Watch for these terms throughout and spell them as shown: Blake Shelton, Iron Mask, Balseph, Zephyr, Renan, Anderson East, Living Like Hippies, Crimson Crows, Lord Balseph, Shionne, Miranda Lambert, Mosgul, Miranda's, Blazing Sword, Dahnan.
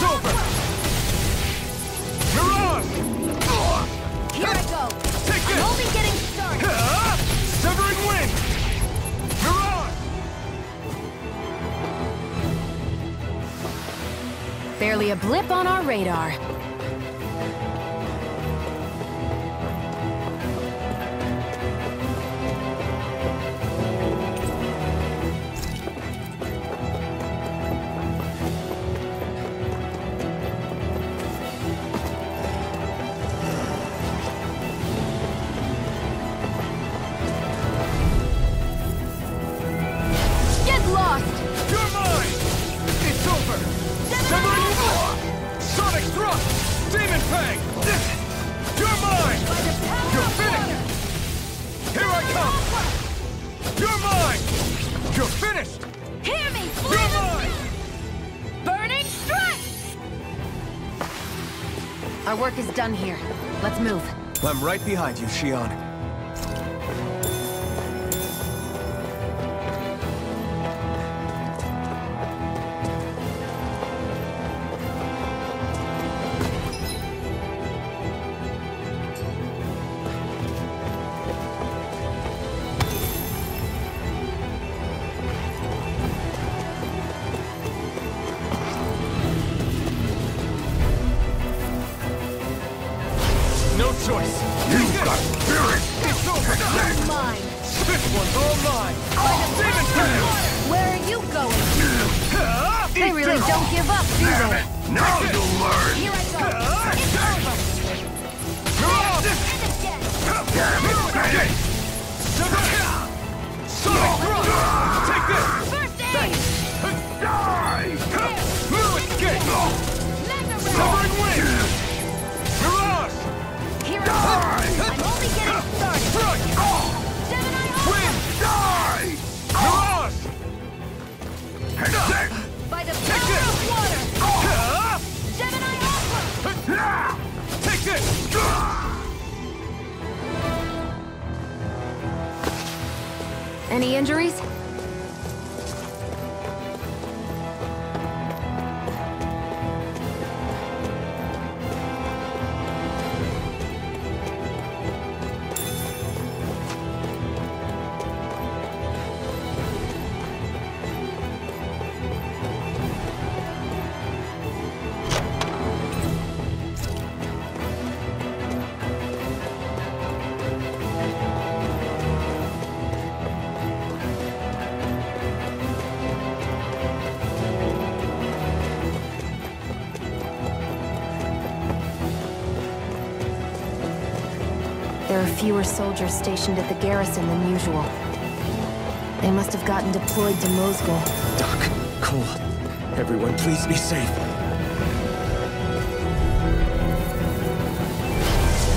It's over! You're on! Here I go! Take this! I'm only getting started! Severing wind! You're on! Barely a blip on our radar. Our work is done here. Let's move. I'm right behind you, Shionne. Any injuries? Fewer soldiers stationed at the garrison than usual. They must have gotten deployed to Mosgul. Doc, Cole, everyone please be safe.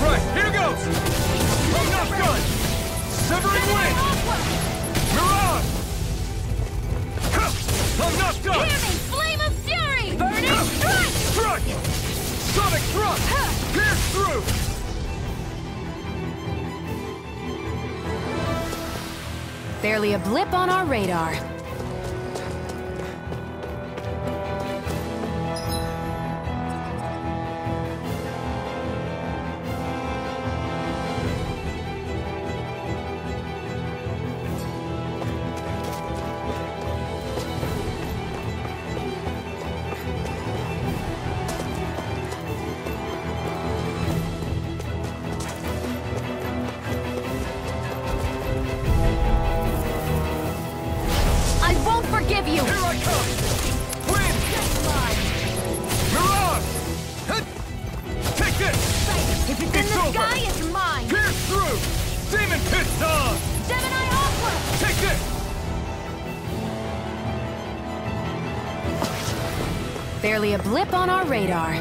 Right, here goes! I'm not done! Severing wind! Mirage! I'm not done! Hear me! Flame of fury! Burning strike! Strike! Sonic thrust! Pierce through! Barely a blip on our radar. Barely a blip on our radar.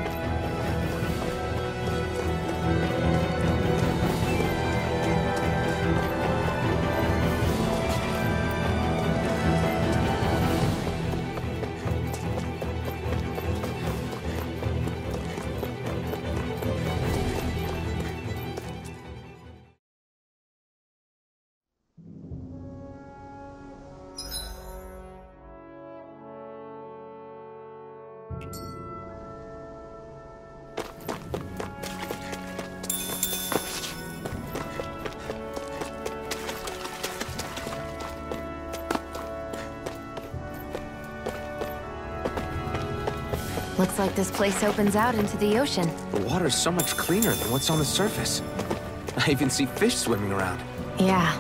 Looks like this place opens out into the ocean. The water's so much cleaner than what's on the surface. I even see fish swimming around. Yeah,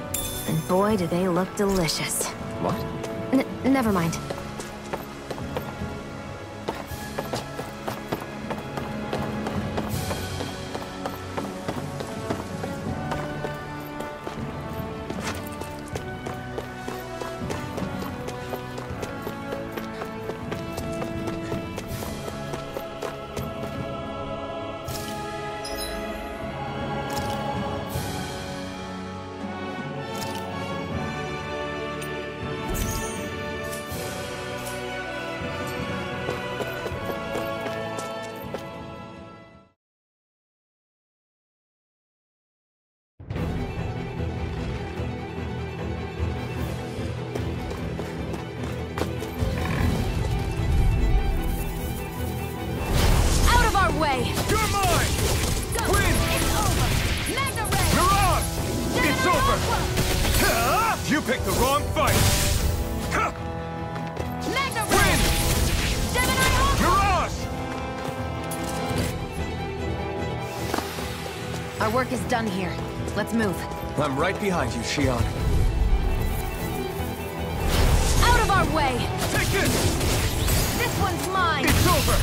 and boy do they look delicious. What? Never mind. Work is done here. Let's move. I'm right behind you, Shionne. Out of our way! Take it! This one's mine! It's over!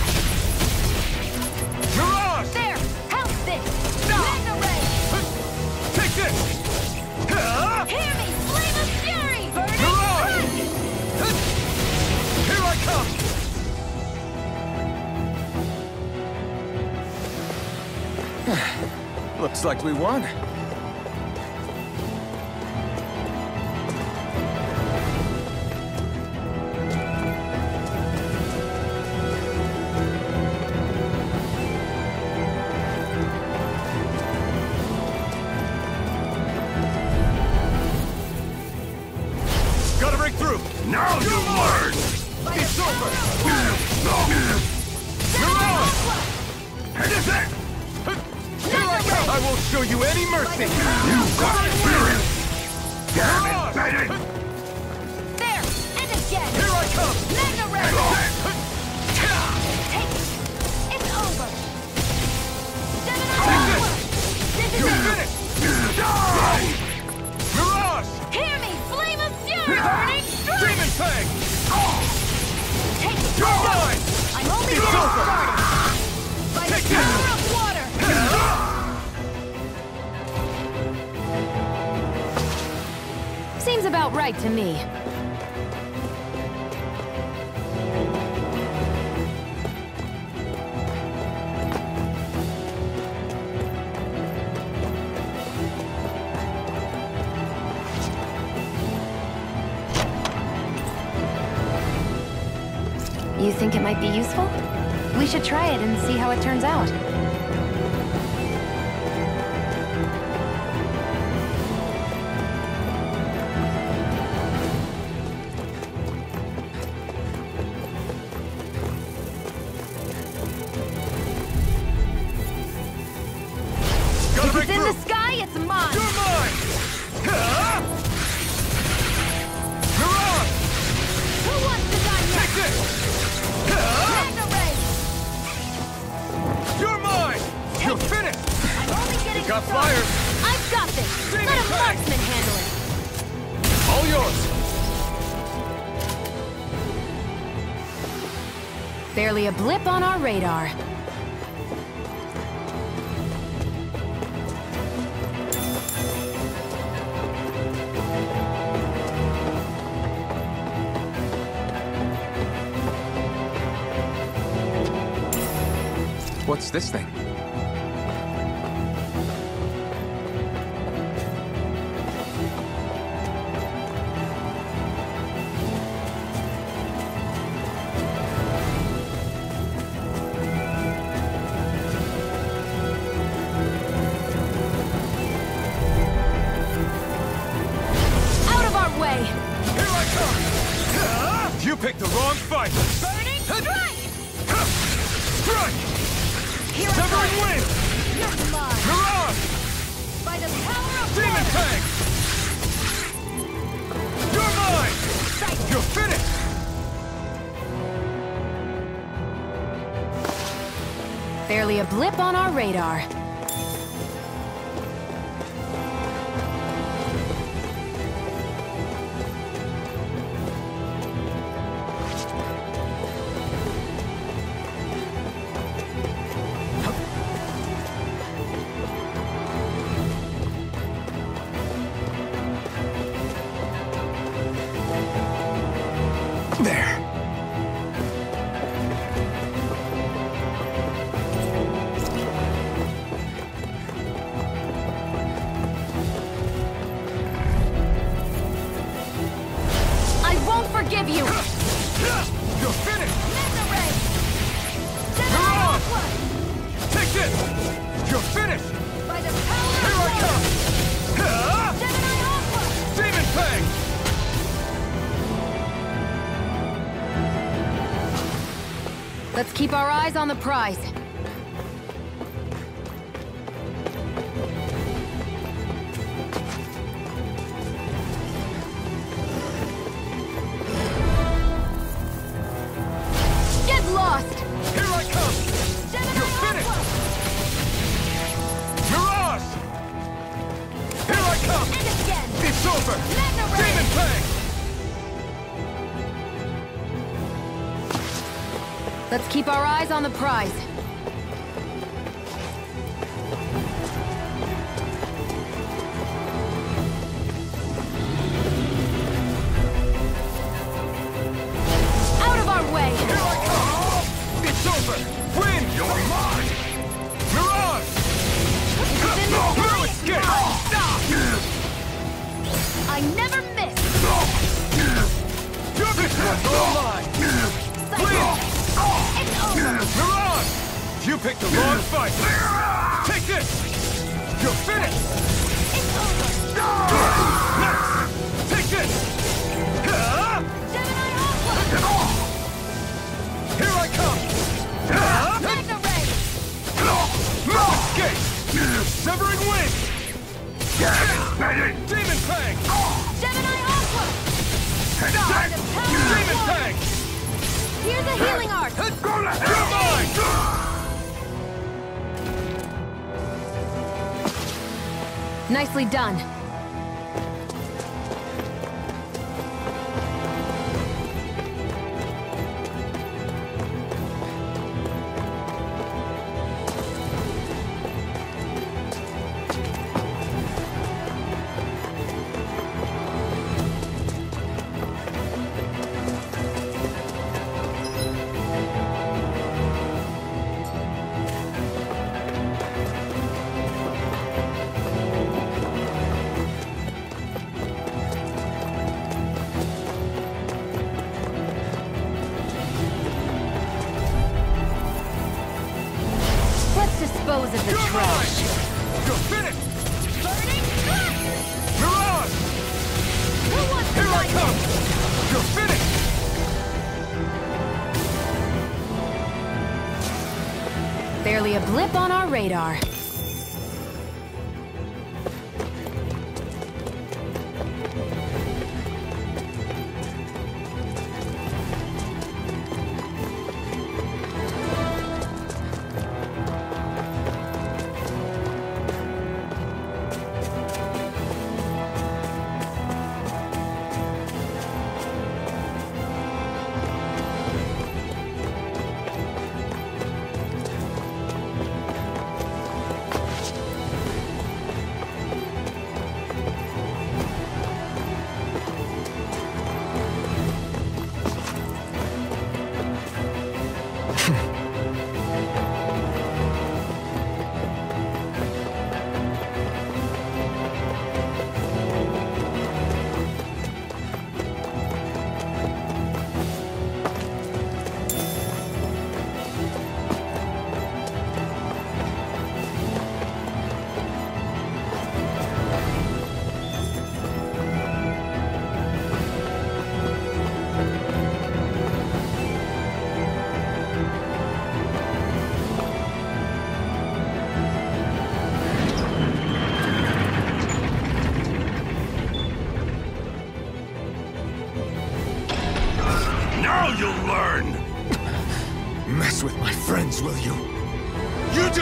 You're ours! There! Help this! No. Magna Ray! Take this! Hear me! Flame of fury! You're ours! Here I come! Looks like we won. Gotta break through. Now you learn. It's over. You're on. I won't show you any mercy! You got spirit! Damn it, Bennett! There! And again! Here I come! Magna Ray! Take it! It's over! This is it! Mirage! Hear me! Flame of fury! Burning strike! Demon Fang! Take it! You're mine! I'm only getting started! By the power of water! Seems about right to me. You think it might be useful? We should try it and see how it turns out. Barely a blip on our radar. What's this thing? You're finished! Barely a blip on our radar. Let's keep our eyes on the prize. Let's keep our eyes on the prize. Out of our way! Here I come! It's over! Win! You're mine! Miran! No, no escape! Stop! I never miss! You're this one's all mine! Win! Miran! You picked the wrong fight! Take this! You're finished! It's over! Nice! Take this! Here I come! Magna Ray! No escape! Severing wing! Demon Fang! Gemini Aqua! Demon Fang! Here's a healing arc! You're mine! Nicely done. Dispose of the trash. You're finished. Burning cut. Mirage. Who wants to fight? Here I come. You're finished. Barely a blip on our radar.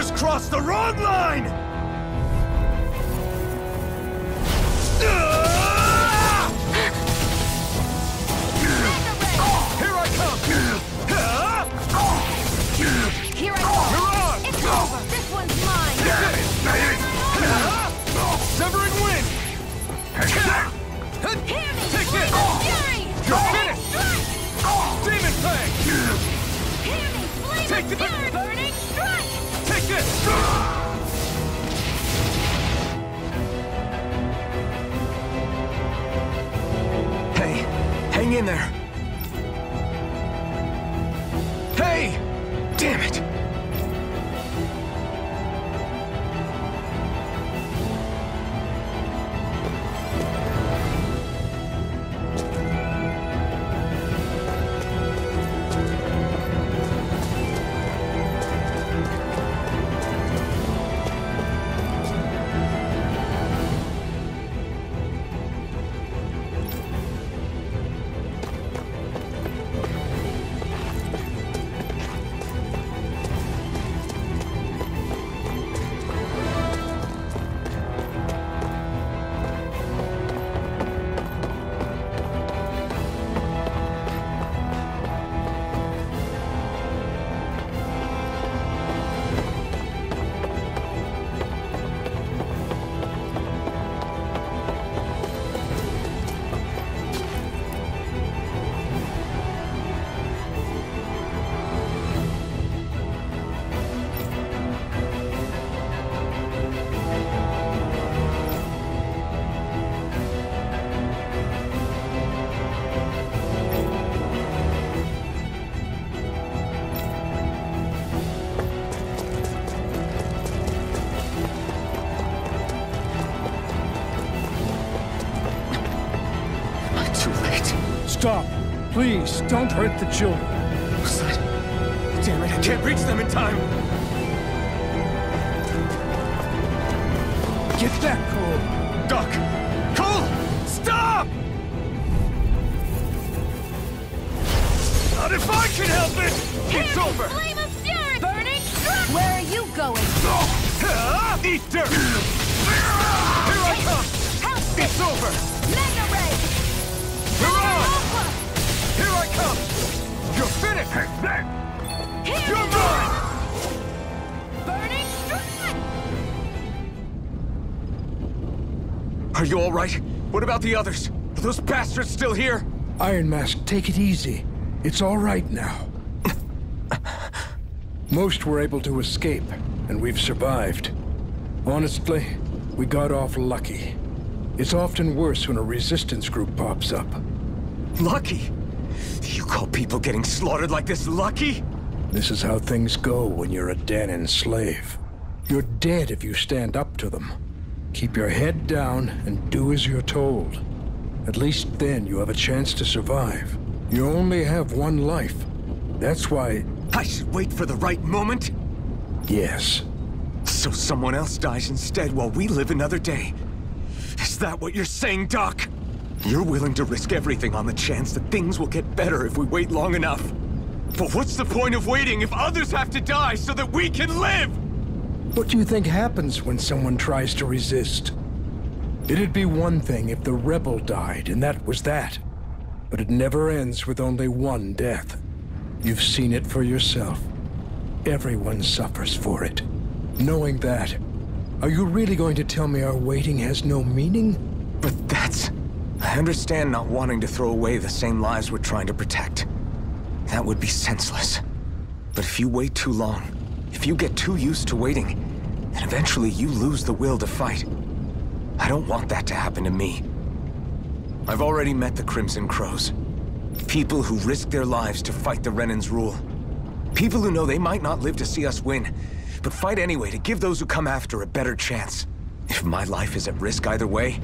just crossed the wrong line! In there. Hey! Damn it! Stop! Please, don't hurt the children. What's that? Damn it, I can't reach them in time! Get back, Cole! Doc! Cole! Stop! Not if I can help it! It's over! Flame of fury! Burning strike! Where are you going? Eat dirt! Here I come! Help! It's over! Mega Ray! Here I come! You're finished! Here you're mine! Burning strike! Are you alright? What about the others? Are those bastards still here? Iron Mask, take it easy. It's alright now. Most were able to escape, and we've survived. Honestly, we got off lucky. It's often worse when a resistance group pops up. Lucky? You call people getting slaughtered like this lucky? This is how things go when you're a Dahnan slave. You're dead if you stand up to them. Keep your head down and do as you're told. At least then you have a chance to survive. You only have one life. That's why... I should wait for the right moment? Yes. So someone else dies instead while we live another day. Is that what you're saying, Doc? You're willing to risk everything on the chance that things will get better if we wait long enough. But what's the point of waiting if others have to die so that we can live? What do you think happens when someone tries to resist? It'd be one thing if the rebel died, and that was that. But it never ends with only one death. You've seen it for yourself. Everyone suffers for it. Knowing that, are you really going to tell me our waiting has no meaning? But that's... I understand not wanting to throw away the same lives we're trying to protect. That would be senseless. But if you wait too long, if you get too used to waiting, then eventually you lose the will to fight. I don't want that to happen to me. I've already met the Crimson Crows. People who risk their lives to fight the Renan's rule. People who know they might not live to see us win, but fight anyway to give those who come after a better chance. If my life is at risk either way,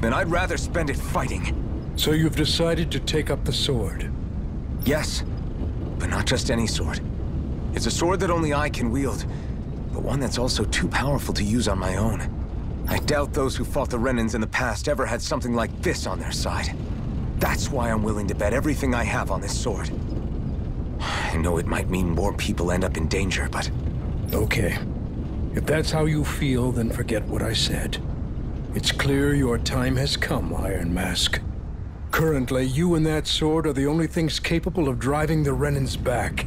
then I'd rather spend it fighting. So you've decided to take up the sword? Yes, but not just any sword. It's a sword that only I can wield, but one that's also too powerful to use on my own. I doubt those who fought the Renans in the past ever had something like this on their side. That's why I'm willing to bet everything I have on this sword. I know it might mean more people end up in danger, but... Okay. If that's how you feel, then forget what I said. It's clear your time has come, Iron Mask. Currently, you and that sword are the only things capable of driving the Renans back.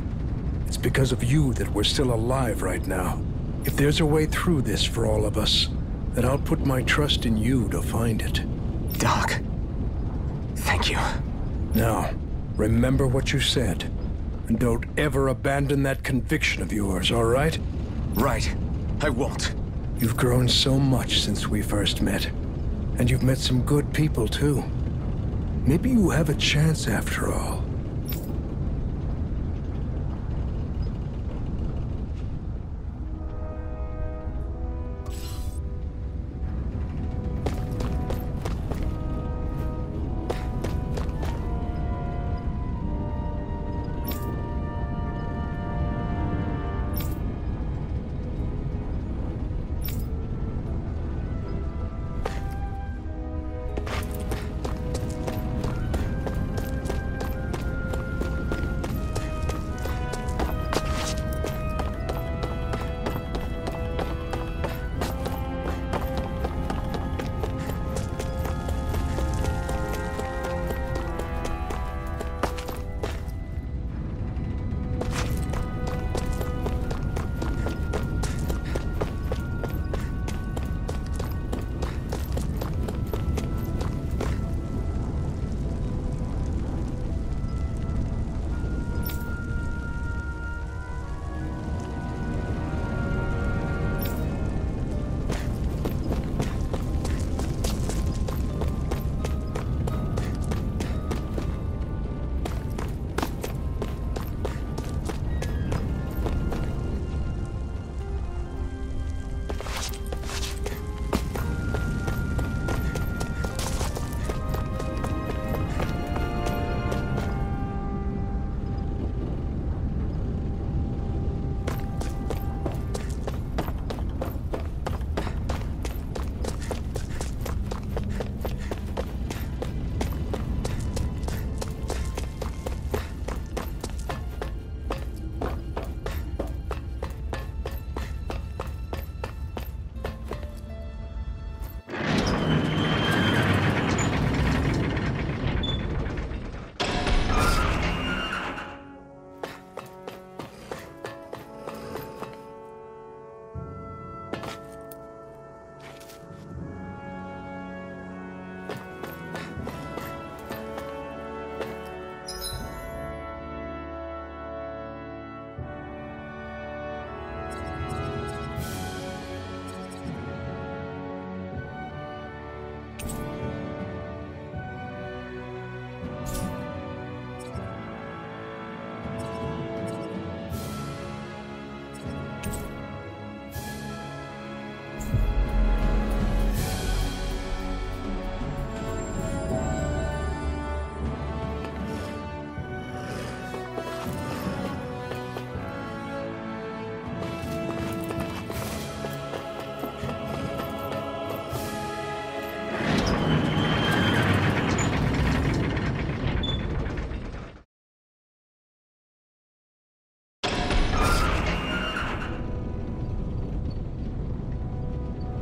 It's because of you that we're still alive right now. If there's a way through this for all of us, then I'll put my trust in you to find it. Doc, thank you. Now, remember what you said. And don't ever abandon that conviction of yours, all right? Right. I won't. You've grown so much since we first met. And you've met some good people, too. Maybe you have a chance after all.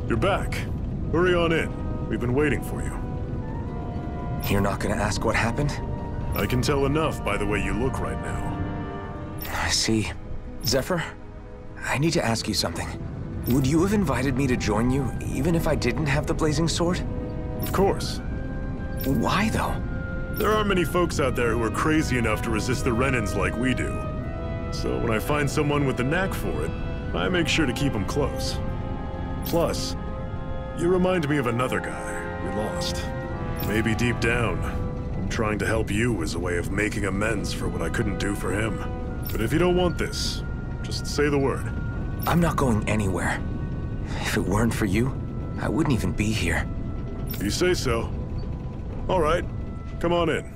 You're back. Hurry on in. We've been waiting for you. You're not gonna ask what happened? I can tell enough by the way you look right now. I see. Zephyr, I need to ask you something. Would you have invited me to join you, even if I didn't have the Blazing Sword? Of course. Why, though? There aren't many folks out there who are crazy enough to resist the Renans like we do. So when I find someone with the knack for it, I make sure to keep them close. Plus, you remind me of another guy we lost. Maybe deep down, trying to help you is a way of making amends for what I couldn't do for him. But if you don't want this, just say the word. I'm not going anywhere. If it weren't for you, I wouldn't even be here. You say so. All right, come on in.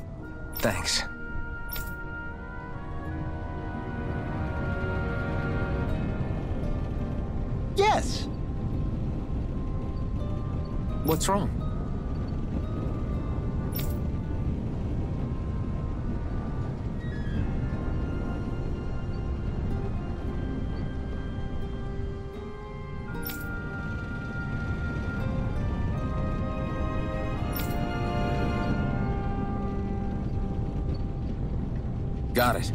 Thanks. Yes! What's wrong? Got it.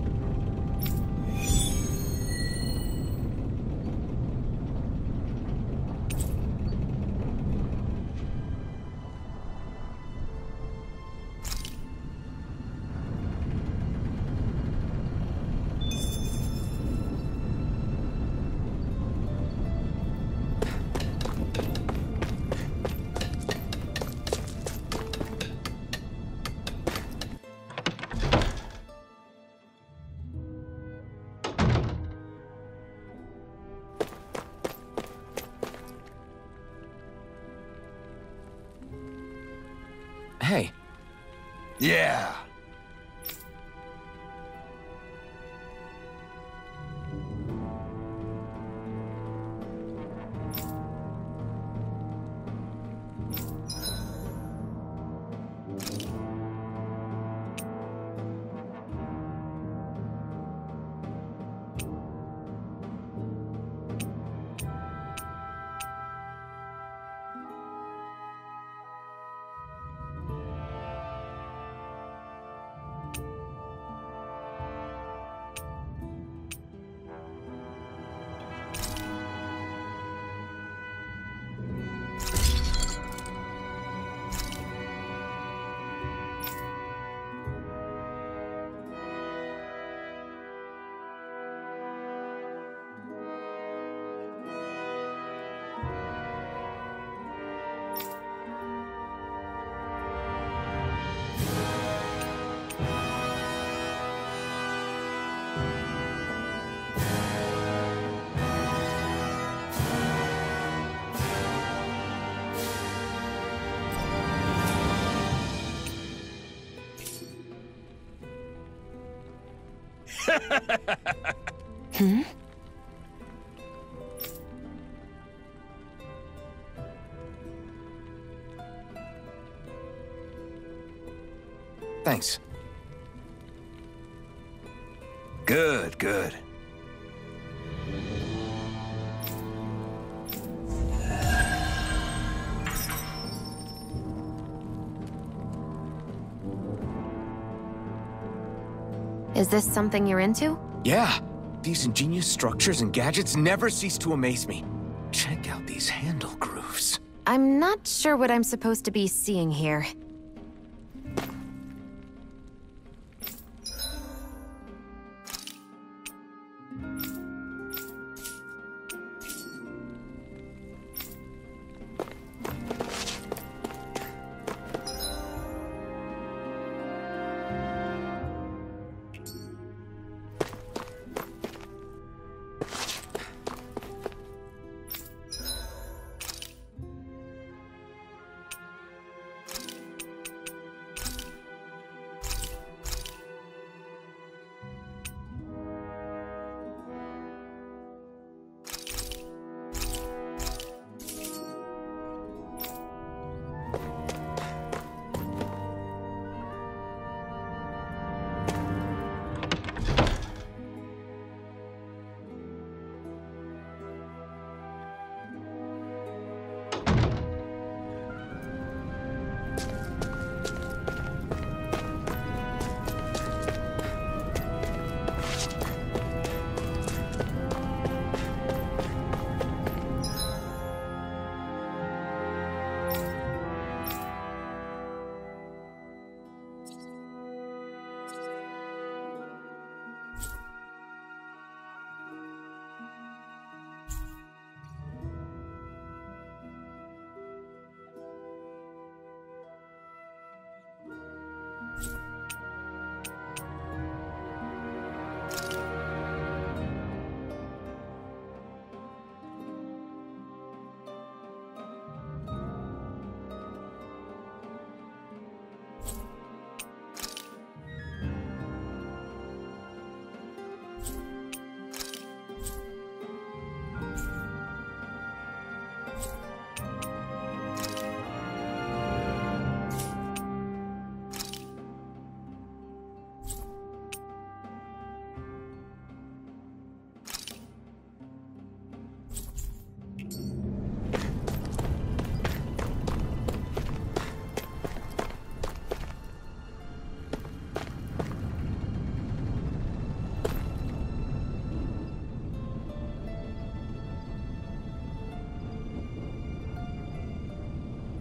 Hey. Yeah. Hmm? Thanks. Good, good. Is this something you're into? Yeah. These ingenious structures and gadgets never cease to amaze me. Check out these handle grooves. I'm not sure what I'm supposed to be seeing here.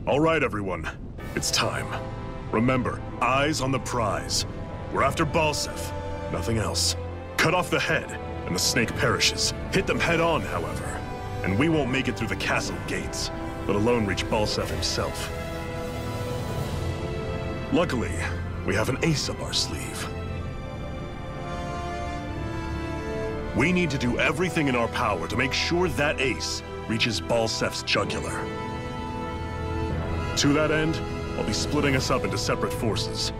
All right, everyone. It's time. Remember, eyes on the prize. We're after Balseph, nothing else. Cut off the head, and the snake perishes. Hit them head on, however, and we won't make it through the castle gates, let alone reach Balseph himself. Luckily, we have an ace up our sleeve. We need to do everything in our power to make sure that ace reaches Balseph's jugular. To that end, I'll be splitting us up into separate forces.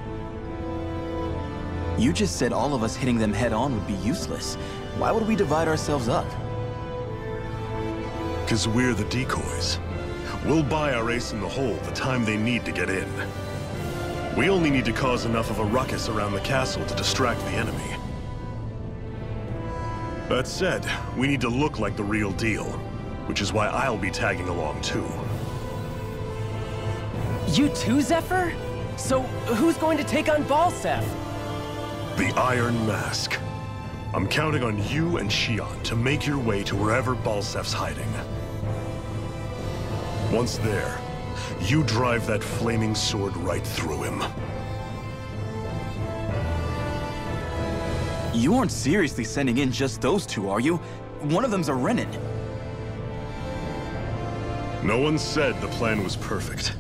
You just said all of us hitting them head-on would be useless. Why would we divide ourselves up? Because we're the decoys. We'll buy our ace in the hole the time they need to get in. We only need to cause enough of a ruckus around the castle to distract the enemy. That said, we need to look like the real deal, which is why I'll be tagging along too. You too, Zephyr? So who's going to take on Balseph? The Iron Mask. I'm counting on you and Shionne to make your way to wherever Balseph's hiding. Once there, you drive that flaming sword right through him. You aren't seriously sending in just those two, are you? One of them's a Renan. No one said the plan was perfect.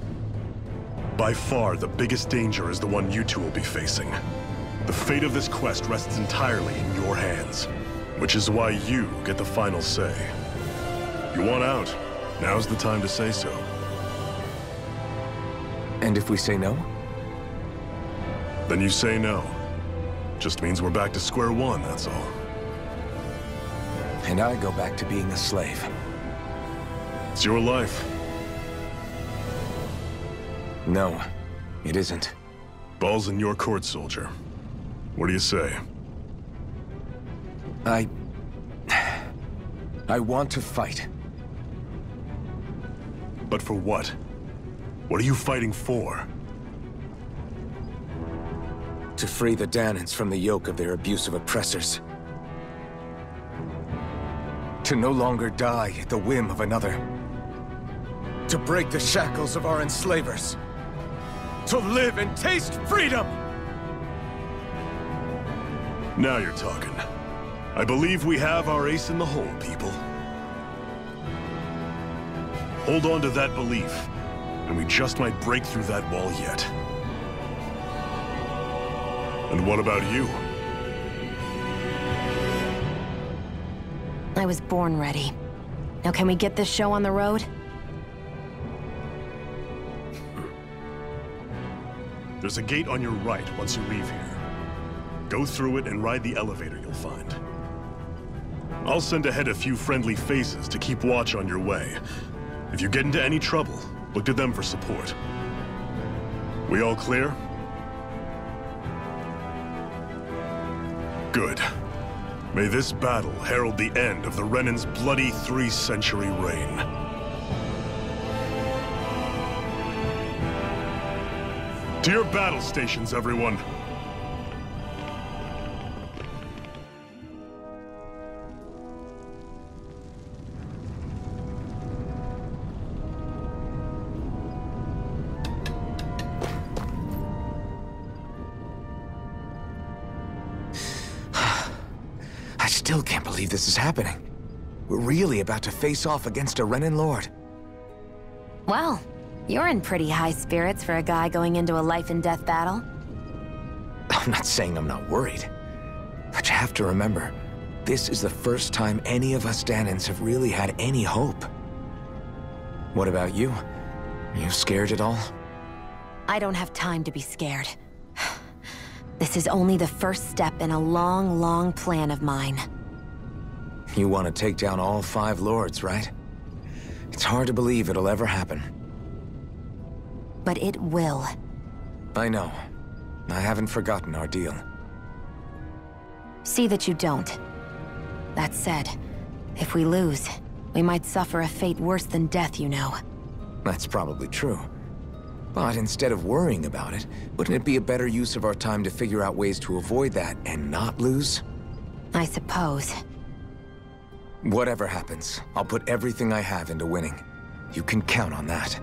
By far, the biggest danger is the one you two will be facing. The fate of this quest rests entirely in your hands, which is why you get the final say. You want out? Now's the time to say so. And if we say no? Then you say no. Just means we're back to square one, that's all. And I go back to being a slave. It's your life. No, it isn't. Ball's in your court, soldier. What do you say? I want to fight. But for what? What are you fighting for? To free the Dahnans from the yoke of their abusive oppressors. To no longer die at the whim of another. To break the shackles of our enslavers. To live and taste freedom! Now you're talking. I believe we have our ace in the hole, people. Hold on to that belief, and we just might break through that wall yet. And what about you? I was born ready. Now can we get this show on the road? There's a gate on your right once you leave here. Go through it and ride the elevator you'll find. I'll send ahead a few friendly faces to keep watch on your way. If you get into any trouble, look to them for support. We all clear? Good. May this battle herald the end of the Renan's bloody 3-century reign. To your battle stations, everyone! I still can't believe this is happening. We're really about to face off against a Renan Lord. Well, you're in pretty high spirits for a guy going into a life and death battle. I'm not saying I'm not worried. But you have to remember, this is the first time any of us Dahnans have really had any hope. What about you? Are you scared at all? I don't have time to be scared. This is only the first step in a long, long plan of mine. You want to take down all 5 lords, right? It's hard to believe it'll ever happen. But it will. I know. I haven't forgotten our deal. See that you don't. That said, if we lose, we might suffer a fate worse than death, you know. That's probably true. But instead of worrying about it, wouldn't it be a better use of our time to figure out ways to avoid that and not lose? I suppose. Whatever happens, I'll put everything I have into winning. You can count on that.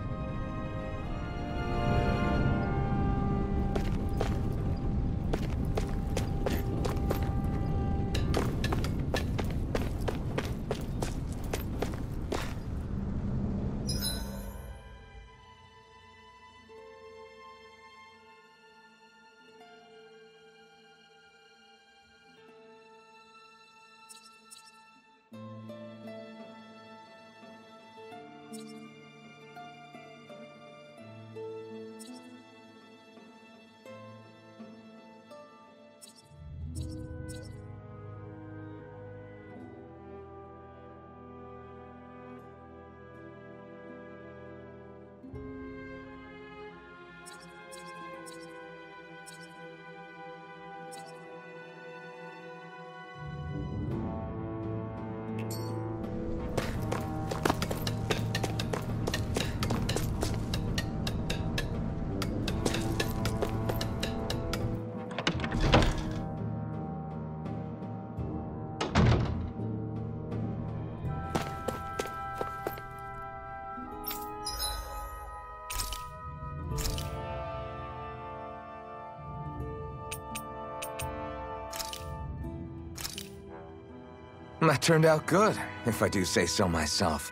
That turned out good, if I do say so myself.